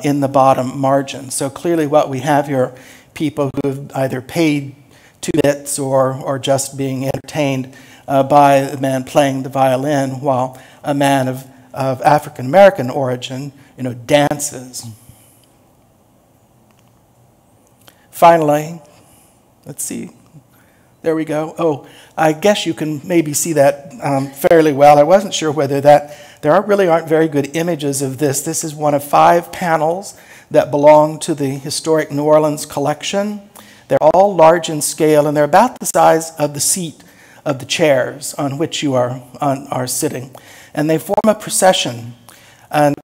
in the bottom margin. So clearly what we have here, people who have either paid 2 bits or just being entertained by a man playing the violin while a man of of African-American origin, you know, dances. Finally, let's see, there we go. Oh, I guess you can maybe see that fairly well. I wasn't sure whether that, there really aren't very good images of this. This is one of 5 panels that belong to the Historic New Orleans Collection. They're all large in scale, and they're about the size of the seat of the chairs on which you are sitting. And they form a procession. And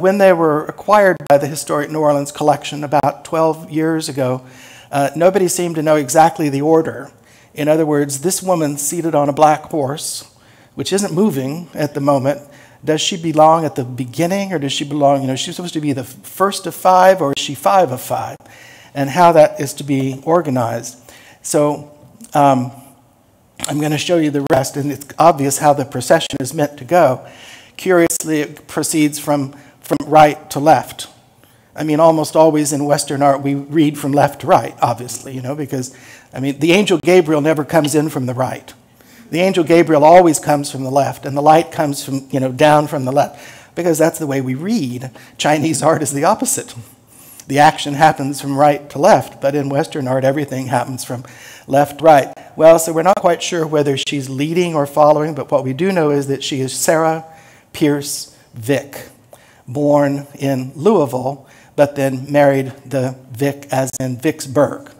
when they were acquired by the Historic New Orleans Collection about 12 years ago, nobody seemed to know exactly the order. In other words, this woman seated on a black horse, which isn't moving at the moment, does she belong at the beginning, or does she belong, you know, she's supposed to be the first of 5, or is she 5 of 5? And how that is to be organized. So I'm going to show you the rest, and it's obvious how the procession is meant to go. Curiously, it proceeds from right to left. I mean, almost always in Western art, we read from left to right, obviously, you know, because, I mean, the angel Gabriel never comes in from the right. The angel Gabriel always comes from the left, and the light comes from, you know, down from the left, because that's the way we read. Chinese art is the opposite. The action happens from right to left, but in Western art, everything happens from left to right. Well, so we're not quite sure whether she's leading or following, but what we do know is that she is Sarah Pierce Vick, born in Louisville, but then married the Vick as in Vicksburg,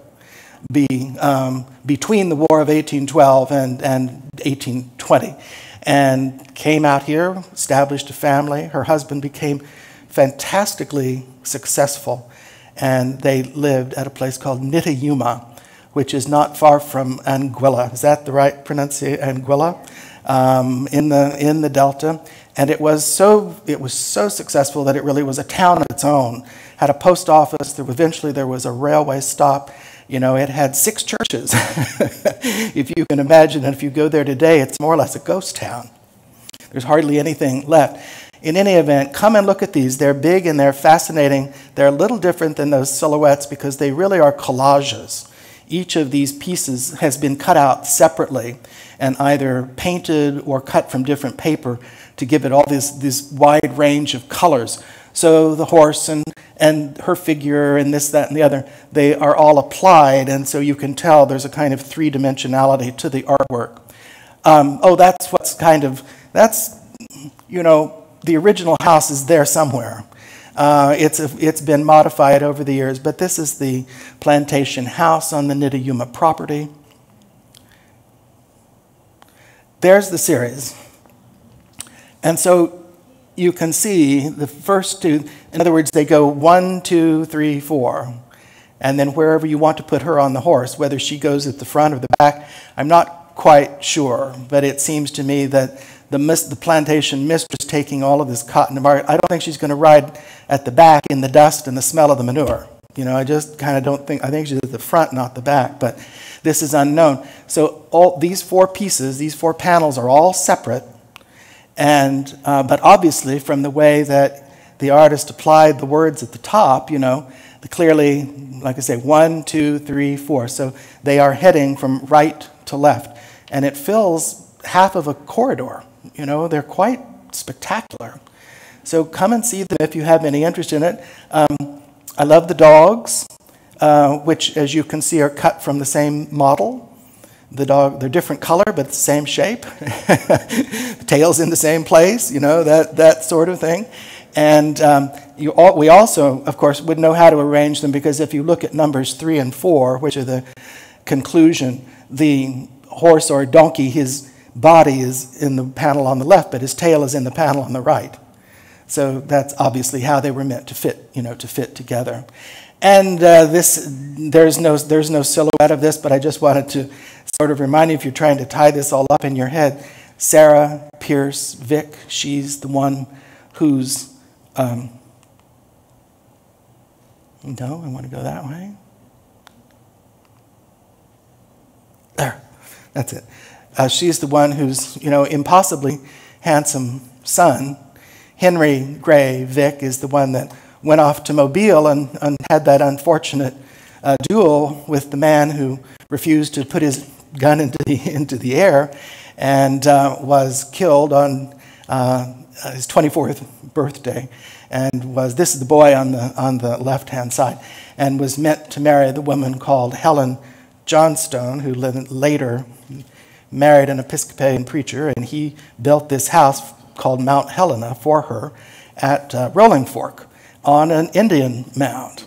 between the War of 1812 and 1820, and came out here, established a family. Her husband became fantastically successful, and they lived at a place called Nitayuma, which is not far from Anguilla. Is that the right pronunciation? Anguilla, in the Delta. And it was so successful that it really was a town of its own. Had a post office. Eventually there was a railway stop. You know, it had 6 churches, if you can imagine. And if you go there today, it's more or less a ghost town. There's hardly anything left. In any event, come and look at these. They're big and they're fascinating. They're a little different than those silhouettes because they really are collages. Each of these pieces has been cut out separately and either painted or cut from different paper to give it all this wide range of colors. So the horse and her figure and this, that, and the other, they are all applied, and so you can tell there's a kind of three-dimensionality to the artwork. Oh, that's what's kind of, that's, you know, the original house is there somewhere. It's been modified over the years, but this is the plantation house on the Nitayuma property. There's the series. And so you can see the first two, in other words, they go 1, 2, 3, 4. And then wherever you want to put her on the horse, whether she goes at the front or the back, I'm not quite sure, but it seems to me that the plantation mistress taking all of this cotton to market, I don't think she's going to ride at the back in the dust and the smell of the manure. You know, I just kind of don't think, I think she's at the front, not the back, but this is unknown. So all these 4 pieces, these 4 panels are all separate, and but obviously from the way that the artist applied the words at the top, you know, clearly, like I say, 1, 2, 3, 4. So they are heading from right to left, and it fills half of a corridor. You know, they're quite spectacular. So come and see them if you have any interest in it. I love the dogs, which, as you can see, are cut from the same model. The dog, they're different color, but the same shape. The tail's in the same place, you know, that sort of thing. And we also, of course, would know how to arrange them, because if you look at numbers 3 and 4, which are the conclusion, the horse or donkey, his body is in the panel on the left, but his tail is in the panel on the right. So that's obviously how they were meant to fit, you know, to fit together. And there's no silhouette of this, but I just wanted to sort of remind you, if you're trying to tie this all up in your head, Sarah Pierce Vick, she's the one who's, no, I want to go that way. There, that's it. She's the one whose, you know, impossibly handsome son, Henry Gray Vick, is the one that went off to Mobile and had that unfortunate duel with the man who refused to put his gun into the air, and was killed on his 24th birthday, and was, this is the boy on the left-hand side, and was meant to marry the woman called Helen Johnstone, who later married an Episcopalian preacher, and he built this house called Mount Helena for her at Rolling Fork on an Indian mound,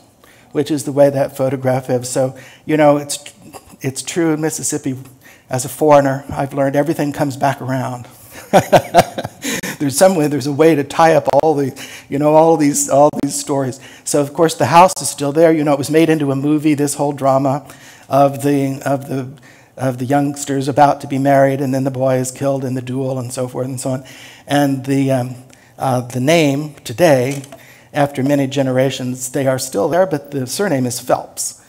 which is the way that photograph is. So, you know, it's true in Mississippi. As a foreigner, I've learned everything comes back around. There's a way to tie up all the, you know, all these stories. So of course the house is still there. You know, it was made into a movie, this whole drama of the youngsters about to be married, and then the boy is killed in the duel, and so forth and so on. And the name today, after many generations, they are still there, but the surname is Phelps,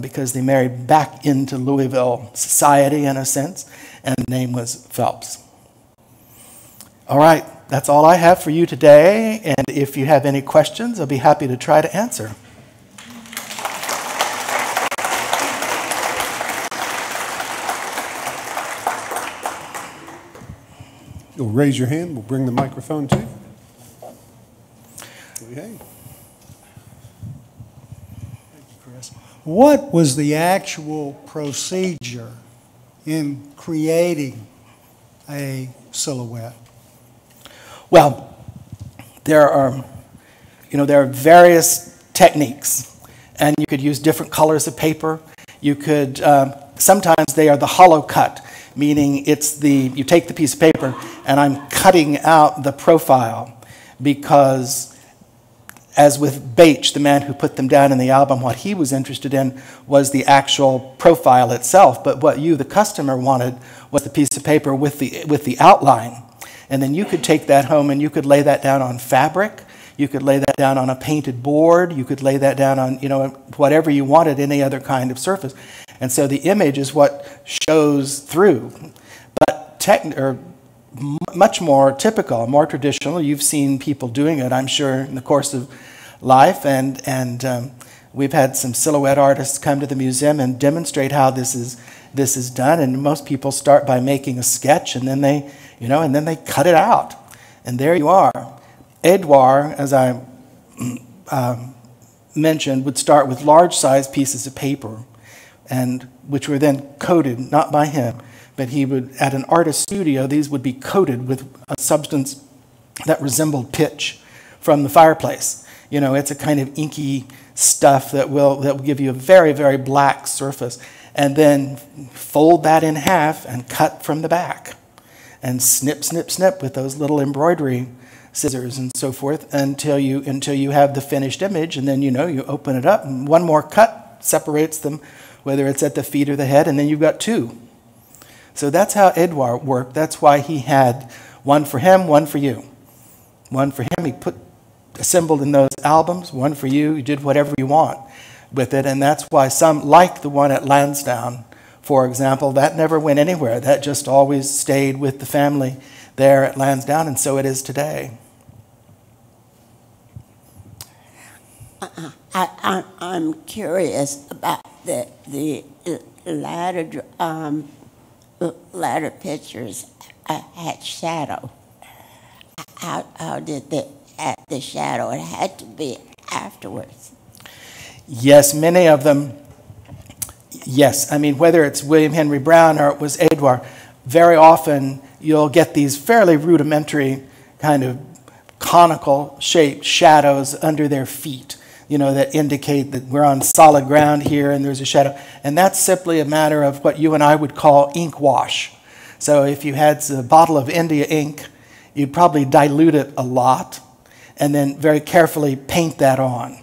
because they married back into Louisville society in a sense, and the name was Phelps. All right, that's all I have for you today, and if you have any questions, I'll be happy to try to answer. You'll raise your hand, we'll bring the microphone to you. Okay. What was the actual procedure in creating a silhouette? Well, there are various techniques, and you could use different colors of paper. You could sometimes they are the hollow cut, meaning it's you take the piece of paper and I'm cutting out the profile, because as with Bache, the man who put them down in the album, what he was interested in was the actual profile itself, but what you, the customer, wanted was the piece of paper with the outline. And then you could take that home and you could lay that down on fabric, you could lay that down on a painted board, you could lay that down on, you know, whatever you wanted, any other kind of surface. And so the image is what shows through. But much more typical, more traditional, you've seen people doing it, I'm sure, in the course of life, and we've had some silhouette artists come to the museum and demonstrate how this is done. And most people start by making a sketch, and then they, you know, and then they cut it out, and there you are. Edouart, as I mentioned, would start with large size pieces of paper, and which were then coated, not by him, but he would, at an artist studio, these would be coated with a substance that resembled pitch from the fireplace. You know, it's a kind of inky stuff that will give you a very, very black surface, and then fold that in half and cut from the back, and snip, snip, snip with those little embroidery scissors and so forth until you have the finished image, and then, you know, you open it up, and one more cut separates them, whether it's at the feet or the head, and then you've got two. So that's how Edouart worked. That's why he had one for him, one for you. One for him, he assembled in those albums, one for you, you did whatever you want with it, and that's why some, like the one at Lansdowne, for example, that never went anywhere. That just always stayed with the family there at Lansdowne, and so it is today. I'm curious about the latter pictures had shadow. How did they add the shadow? It had to be afterwards. Yes, many of them. Yes, I mean, whether it's William Henry Brown or it was Edouart, very often you'll get these fairly rudimentary kind of conical shaped shadows under their feet, you know, that indicate that we're on solid ground here and there's a shadow. And that's simply a matter of what you and I would call ink wash. So if you had a bottle of India ink, you'd probably dilute it a lot and then very carefully paint that on,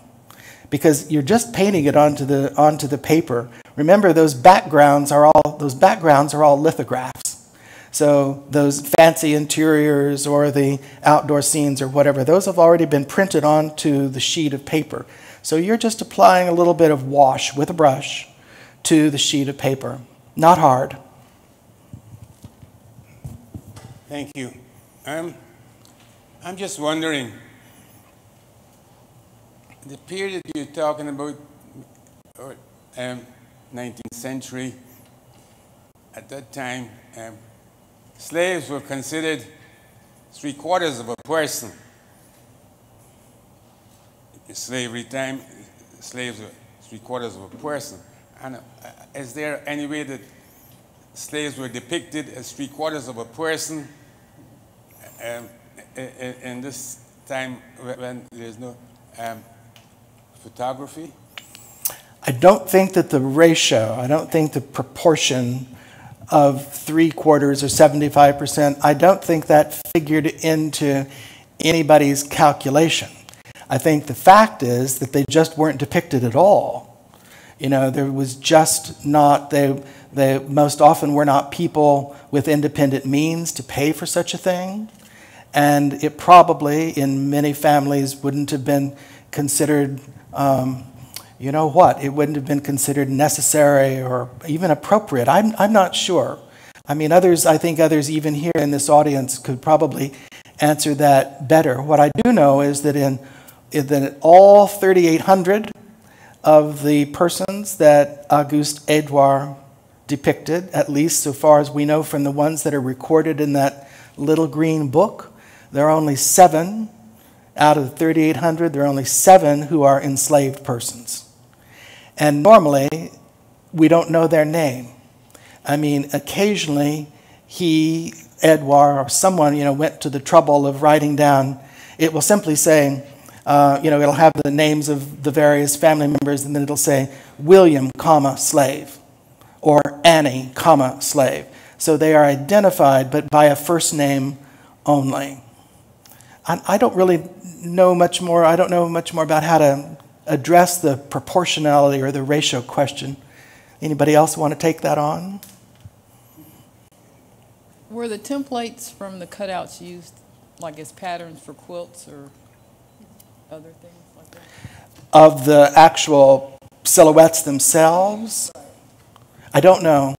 because you're just painting it onto the paper. Remember, those backgrounds are all lithographs. So those fancy interiors or the outdoor scenes or whatever, those have already been printed onto the sheet of paper. So you're just applying a little bit of wash with a brush to the sheet of paper. Not hard. Thank you. I'm just wondering, the period you're talking about, 19th century, at that time, slaves were considered 3/4 of a person in slavery time, slaves were 3/4 of a person. And is there any way that slaves were depicted as 3/4 of a person in this time when there's no photography? I don't think that the ratio, I don't think the proportion of 3/4 or 75%, I don't think that figured into anybody's calculation. I think the fact is that they just weren't depicted at all. You know, there was just not, they most often were not people with independent means to pay for such a thing. And it probably, in many families, wouldn't have been considered, you know what, it wouldn't have been considered necessary or even appropriate. I'm not sure. I mean, others, I think others even here in this audience could probably answer that better. What I do know is that in all 3,800 of the persons that Auguste Edouart depicted, at least so far as we know from the ones that are recorded in that little green book, there are only 7 out of 3,800. There are only 7 who are enslaved persons. And normally, we don't know their name. I mean, occasionally, he, Edouart, or someone, you know, went to the trouble of writing down, it will simply say, you know, it'll have the names of the various family members, and then it'll say William, comma, slave, or Annie, comma, slave. So they are identified, but by a first name only. I don't really know much more. I don't know much more about how to address the proportionality or the ratio question. Anybody else want to take that on? Were the templates from the cutouts used, like as patterns for quilts or other things like that? Of the actual silhouettes themselves? I don't know.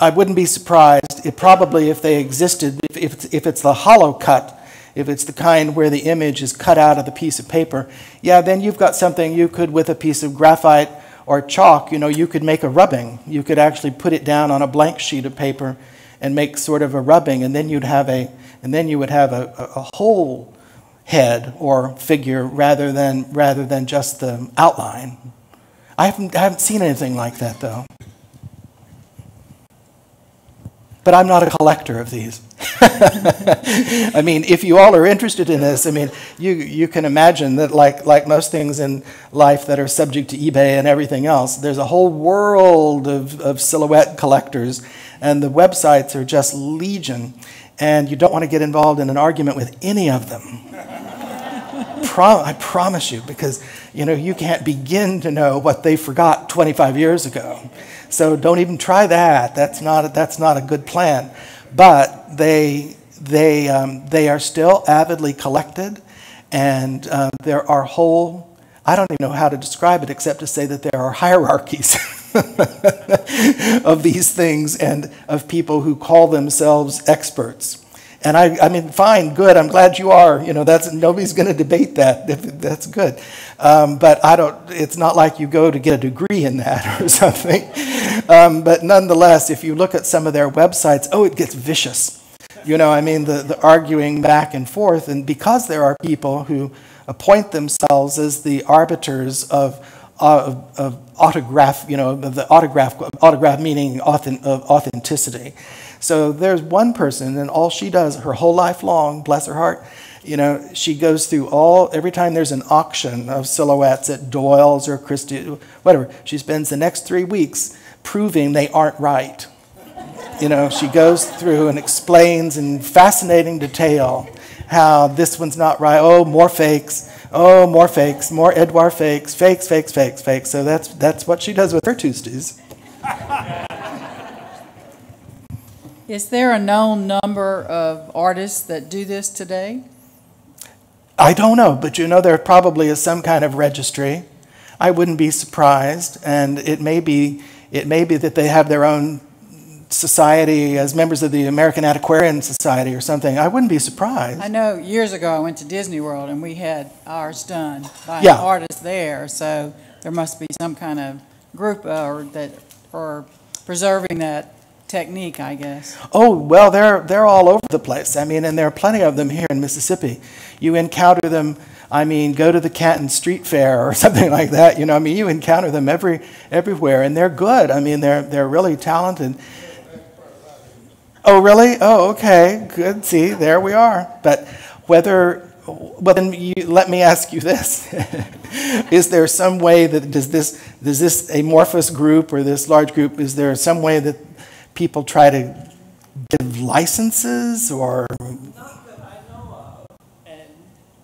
I wouldn't be surprised. It probably, if they existed, if it's the hollow cut, if it's the kind where the image is cut out of the piece of paper, yeah, then you've got something you could, with a piece of graphite or chalk, you know, you could make a rubbing. You could actually put it down on a blank sheet of paper and make sort of a rubbing, and then you'd have a whole head or figure rather than just the outline. I haven't seen anything like that, though. But I'm not a collector of these. I mean, if you all are interested in this, I mean, you can imagine that, like most things in life that are subject to eBay and everything else, there's a whole world of silhouette collectors, and the websites are just legion, and you don't want to get involved in an argument with any of them. I promise you, because, you know, you can't begin to know what they forgot 25 years ago. So don't even try that. That's not a good plan. But they are still avidly collected, and there are whole, I don't even know how to describe it except to say that there are hierarchies of these things and of people who call themselves experts. And I mean, fine, good, I'm glad you are. You know, that's, nobody's going to debate that. That's good. But I don't, it's not like you go to get a degree in that or something. But nonetheless, if you look at some of their websites, oh, it gets vicious. You know, I mean, the arguing back and forth. And because there are people who appoint themselves as the arbiters of autograph, you know, of the autograph meaning of authenticity. So there's one person, and all she does her whole life long, bless her heart, you know, she goes through every time there's an auction of silhouettes at Doyle's or Christie, whatever, she spends the next 3 weeks proving they aren't right. You know, she goes through and explains in fascinating detail how this one's not right, oh, more fakes, oh, more fakes, more Edouart fakes, fakes, fakes, fakes, fakes. So that's what she does with her Tuesdays. Is there a known number of artists that do this today? I don't know, but you know there probably is some kind of registry. I wouldn't be surprised, and it may be that they have their own society as members of the American Antiquarian Society or something. I wouldn't be surprised. I know years ago I went to Disney World and we had ours done by an artist there, so there must be some kind of group that are preserving that technique, I guess. Oh, well, they're all over the place. I mean, and there are plenty of them here in Mississippi. You encounter them, I mean, go to the Canton Street Fair or something like that. You know, I mean, you encounter them everywhere, and they're good. I mean, they're really talented. Oh, really? Oh, okay. Good. See, there we are. But whether... Well, then let me ask you this. Is there some way that, does this amorphous group or this large group, is there some way that people try to give licenses or? Not that I know of. And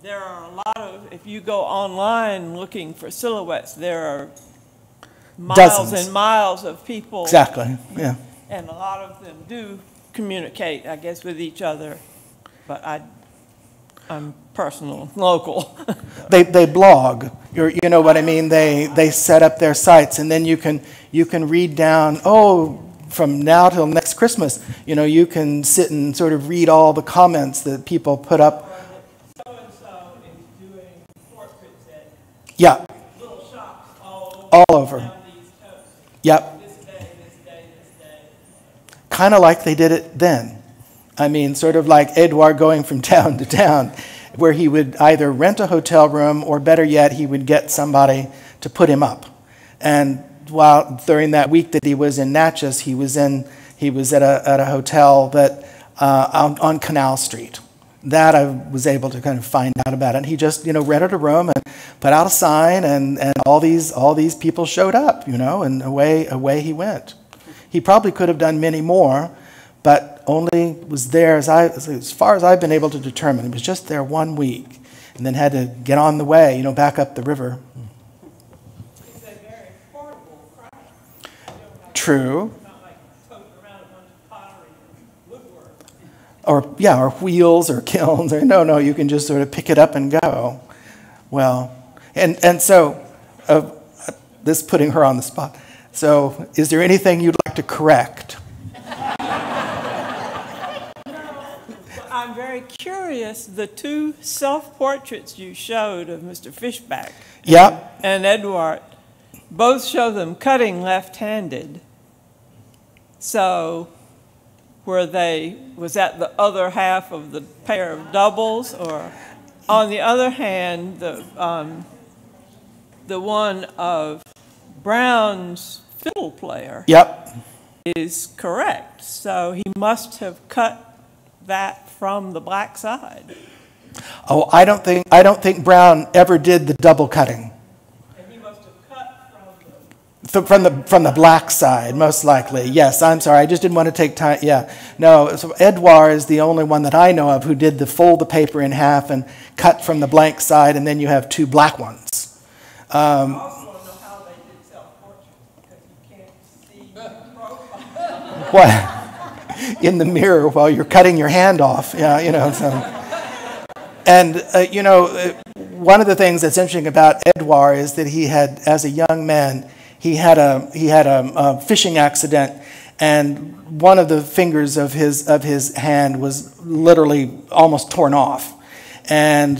there are a lot of, if you go online looking for silhouettes, there are miles and miles of people. Exactly, yeah. And a lot of them do communicate, I guess, with each other. But I'm personal, local. They blog. You know what I mean. They set up their sites, and then you can read down. Oh, from now till next Christmas, you know, you can sit and sort of read all the comments that people put up. So and so is doing portraits at yeah. Little shops all over. Down the East Coast. Yep. This day, this day, this day. Kind of like they did it then. I mean, sort of like Edouart going from town to town, where he would either rent a hotel room or, better yet, he would get somebody to put him up. And while during that week that he was in Natchez, he was at a hotel that on Canal Street. That I was able to kind of find out about. And he just, you know, rented a room and put out a sign, and all these people showed up, you know, and away he went. He probably could have done many more, but only was there, as far as I've been able to determine, it was just there 1 week, and then had to get on the way, you know, back up the river. It's a very portable craft. True. It's not like toting around a bunch of pottery and woodwork. Or, yeah, or wheels or kilns. Or, no, you can just sort of pick it up and go. Well, and so, this putting her on the spot. So, is there anything you'd like to correct? I'm very curious, the two self-portraits you showed of Mr. Fischbach yep. and Edouart, both show them cutting left-handed. So was that the other half of the pair of doubles? Or on the other hand, the one of Brown's fiddle player yep. is correct. So he must have cut that from the black side. Oh, I don't think Brown ever did the double cutting. And he must have cut from the black side, most likely. Yes, I'm sorry. I just didn't want to take time. Yeah, no. So Edouart is the only one that I know of who did the fold the paper in half and cut from the blank side, and then you have two black ones. I also don't know how they did self-portraits because you can't see the profile. What? In the mirror while you're cutting your hand off, yeah, you know. So. And you know, one of the things that's interesting about Edouart is that he had, as a young man, he had a fishing accident, and one of the fingers of his hand was literally almost torn off, and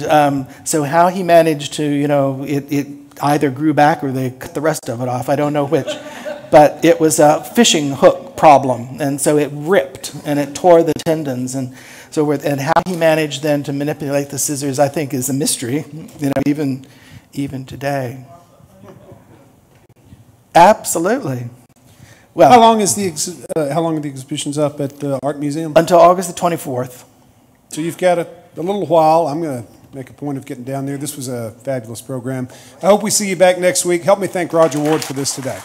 so how he managed to, you know, it either grew back or they cut the rest of it off. I don't know which. But it was a fishing hook problem, and so it ripped and it tore the tendons, and so forth. And how he managed then to manipulate the scissors, I think, is a mystery, you know, even today. Absolutely. Well, how long are the exhibitions up at the Art Museum? Until August the 24th. So you've got a little while. I'm going to make a point of getting down there. This was a fabulous program. I hope we see you back next week. Help me thank Roger Ward for this today.